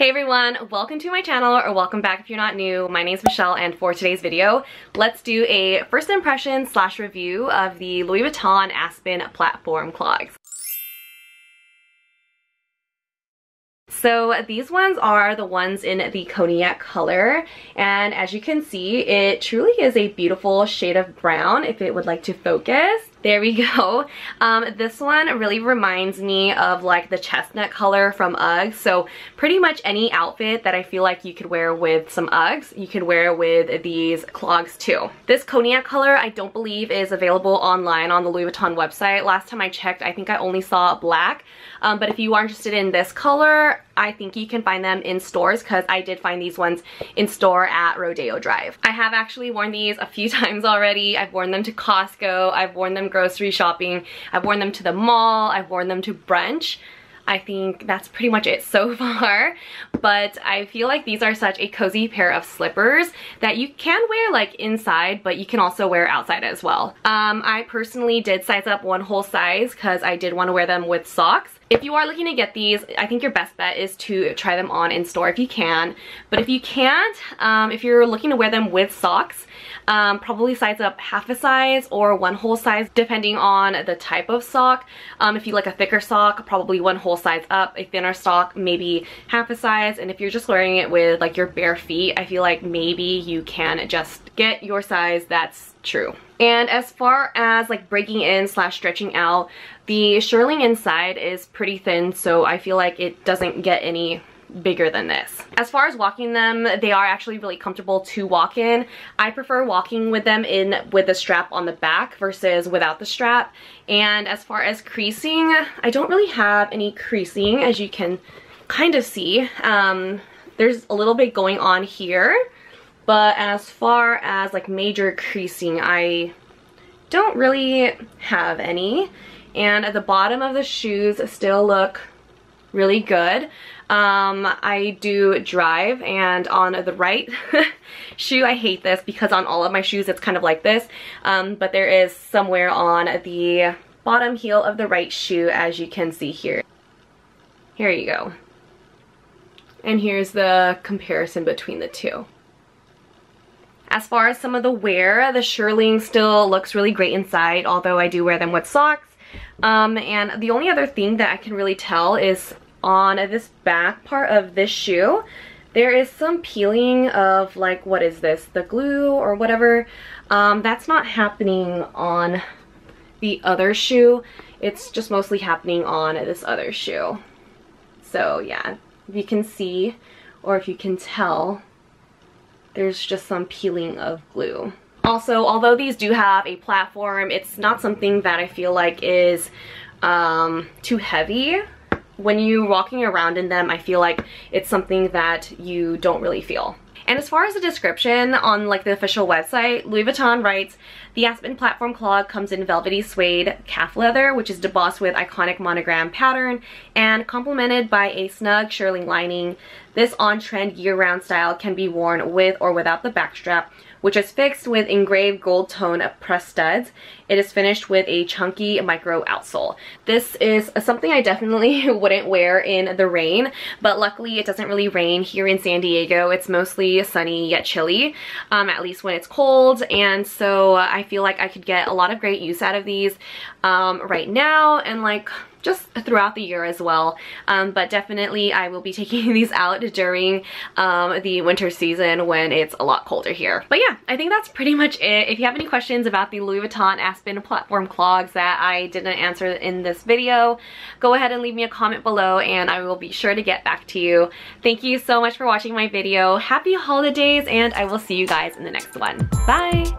Hey everyone, welcome to my channel, or welcome back if you're not new. My name's Michelle, and for today's video, let's do a first impression slash review of the Louis Vuitton Aspen Platform Clogs. So these ones are the ones in the Cognac color, and as you can see, it truly is a beautiful shade of brown if it would like to focus. There we go. This one really reminds me of like the chestnut color from Uggs. So pretty much any outfit that I feel like you could wear with some Uggs, you could wear with these clogs too. This cognac color I don't believe is available online on the Louis Vuitton website. Last time I checked, I think I only saw black. But if you are interested in this color, I think you can find them in stores, because I did find these ones in store at Rodeo Drive. I have actually worn these a few times already. I've worn them to Costco, I've worn them grocery shopping, I've worn them to the mall, I've worn them to brunch. I think that's pretty much it so far, but I feel like these are such a cozy pair of slippers that you can wear like inside, but you can also wear outside as well. I personally did size up one whole size because I did want to wear them with socks. If you are looking to get these, I think your best bet is to try them on in store if you can. But if you can't, if you're looking to wear them with socks, probably size up half a size or one whole size depending on the type of sock. If you like a thicker sock, probably one whole size up. A thinner sock, maybe half a size. And if you're just wearing it with like your bare feet, I feel like maybe you can just get your size that's true. And as far as like breaking in slash stretching out, the shearling inside is pretty thin, so I feel like it doesn't get any bigger than this. As far as walking them, they are actually really comfortable to walk in. I prefer walking with them with the strap on the back versus without the strap. And as far as creasing, I don't really have any creasing, as you can kind of see. There's a little bit going on here. But as far as like major creasing, I don't really have any. And at the bottom of the shoes still look really good. I do drive, and on the right shoe, I hate this because on all of my shoes it's kind of like this. But there is somewhere on the bottom heel of the right shoe, as you can see here. Here you go. And here's the comparison between the two. As far as some of the wear, the shearling still looks really great inside, although I do wear them with socks. And the only other thing that I can really tell is on this back part of this shoe, there is some peeling of like, what is this, the glue or whatever. That's not happening on the other shoe. It's just mostly happening on this other shoe. So yeah, if you can see, or if you can tell, there's just some peeling of glue. Also, although these do have a platform, it's not something that I feel like is too heavy. When you're walking around in them, I feel like it's something that you don't really feel. And as far as the description on like the official website, Louis Vuitton writes, the Aspen Platform Clog comes in velvety suede calf leather, which is debossed with iconic monogram pattern and complemented by a snug shearling lining. This on-trend year-round style can be worn with or without the backstrap, which is fixed with engraved gold tone pressed studs. It is finished with a chunky micro outsole. This is something I definitely wouldn't wear in the rain, but luckily it doesn't really rain here in San Diego. It's mostly sunny yet chilly, at least when it's cold, and so I feel like I could get a lot of great use out of these right now and like just throughout the year as well. But definitely I will be taking these out during the winter season when it's a lot colder here. But yeah, I think that's pretty much it. If you have any questions about the Louis Vuitton Aspen Platform Clogs that I didn't answer in this video, go ahead and leave me a comment below and I will be sure to get back to you. Thank you so much for watching my video. Happy holidays, and I will see you guys in the next one. Bye!